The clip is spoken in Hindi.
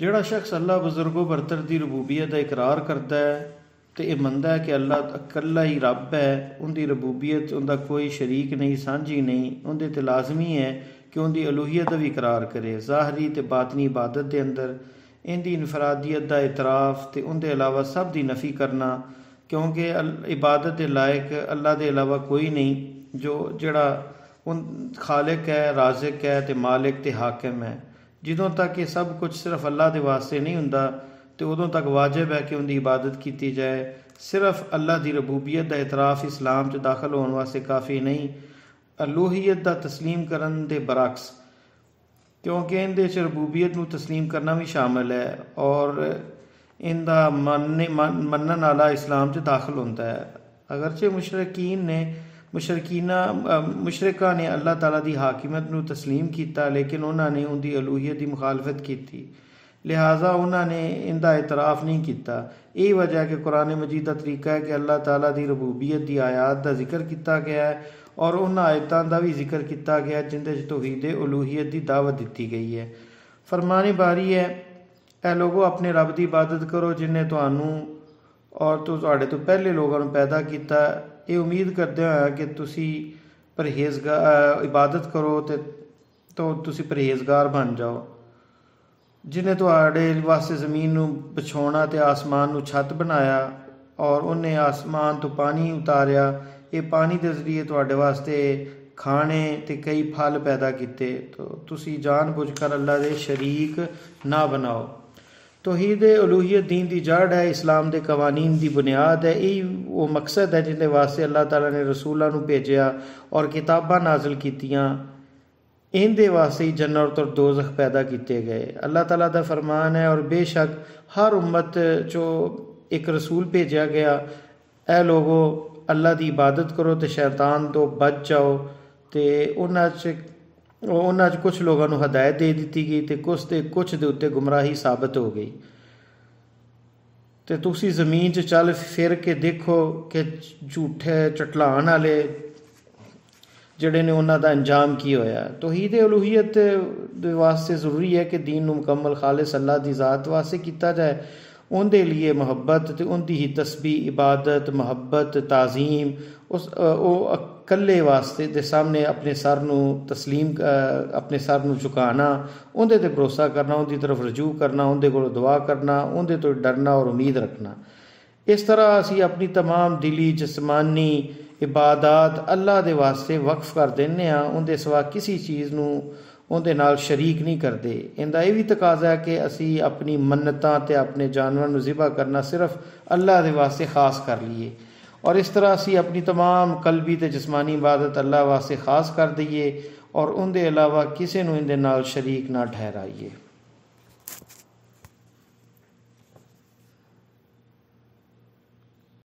जोड़ा शख्स अल्लाह बजुर्गो बरतर की रबूबीयत का इकरार करता है तो यह मनता है कि अल्लाह अकला ही रब है, उनकी रबूबीयत उनका कोई शरीक नहीं, सांझी नहीं, उनके तो लाजमी है कि उनकी अलूहीयत का भी इकरार करे, ज़ाहरी तो बातनी इबादत के अंदर इनकी इनफरादियत का इतराफ़ तो उनके अलावा सब की नफ़ी करना, क्योंकि इबादत के लायक अल्लाह के अलावा कोई नहीं जो जड़ा उन खालिक है, राजिक है तो मालिक तो हाकिम है। जदों तक ये सब कुछ सिर्फ अल्लाह के वास्ते नहीं होंदा तो उदों तक वाजिब है कि उनकी इबादत की जाए। सिर्फ अल्लाह की रबूबीयत का इतराफ़ इस्लाम च दाखिल होने वास्ते काफ़ी नहीं, अलूहीयत का तस्लीम करन दे बरक्स, क्योंकि इन दे रबूबीयत नूं तस्लीम करना भी शामिल है और इनका मनन आला इस्लाम च दाखिल होता है। अगरचे मुशरका ने अल्लाह ताला दी हाकिमत नूं तस्लीम किया लेकिन उन्होंने उनकी अलूहीयत की मुखालफत की, लिहाजा उन्होंने इनका इतराफ़ नहीं किया। यही वजह है कि कुरान मजीद का तरीका है कि अल्लाह ताला दी रबूबीयत की आयात का जिक्र किया गया है और उन्होंने आयतों का भी जिक्र किया गया जिनके तौहीद अलूहीयत की दावत दी गई है। फरमाने बारी है ए लोगो अपने रब की इबादत करो जिन्हें तुहानू और तो पहले लोगों को पैदा किया, ये उम्मीद करते हुए कि तुसी परहेजगार इबादत करो तो तुसी परहेजगार बन जाओ। जिन्हें तुहाडे वास्ते जमीन नू बिछाउणा ते आसमान नू छत बनाया और उन्हें आसमान तो पानी उतारिया, ये पानी के जरिए तुहाडे वास्ते खाने ते कई फल पैदा किए, तो तुसी जानबूझ कर अल्लाह के शरीक ना बनाओ। तौहीद अलूहीयत दीन की जड़ है, इस्लाम के कवानीन की बुनियाद है। यही वो मकसद है जिन्हें वास्ते अल्लाह ताला ने रसूलों को भेजा और किताबां नाजिल कीतियां, इनके वास्ते ही जन्नत और दोज़ख पैदा किए गए। अल्लाह ताला का फरमान है और बेशक हर उम्मत चो एक रसूल भेजा गया, ए लोगो अल्लाह की इबादत करो तो शैतान तो बच जाओ। तो उन्होंने कुछ लोगों को हदायत दे दी गई तो कुछ के उत्ते गुमराही साबित हो गई। तो तुसी जमीन च चल फिर के देखो कि झूठे चटलान वाले जड़े ने उन्हों का अंजाम की होया। तौहीद अलूहीयत दे वास्ते जरूरी है कि दीन नू मुकम्मल खालिस अल्लाह की जात वास्ते किया जाए। उनके लिए मुहब्बत तो उनकी ही तस्बीह इबादत मुहब्बत ताज़ीम उस कल्ले वास्ते दे सामने अपने सर नू तस्लीम अपने सर नू झुकाना, उनदे ते भरोसा करना, उनकी तरफ रजू करना, उनदे कोल दुआ करना, उनदे तो डरना और उम्मीद रखना। इस तरह असी अपनी तमाम दिली जिस्मानी इबादत अल्लाह दे वास्ते वक्फ कर देने आ, उनदे सिवा किसी चीज़ नू उनदे नाल शरीक नहीं करते। इनका यह भी तकाजा है कि असी अपनी मन्नतां ते अपने जानवर नू ज़िबा करना सिर्फ अल्लाह दे वास्ते खास कर लिए और इस तरह असी अपनी तमाम कलबी ते जिस्मानी इबादत अल्लाह वास्ते खास कर दईए और उनके अलावा किसी नू इनदे नाल शरीक ना ठहराइए।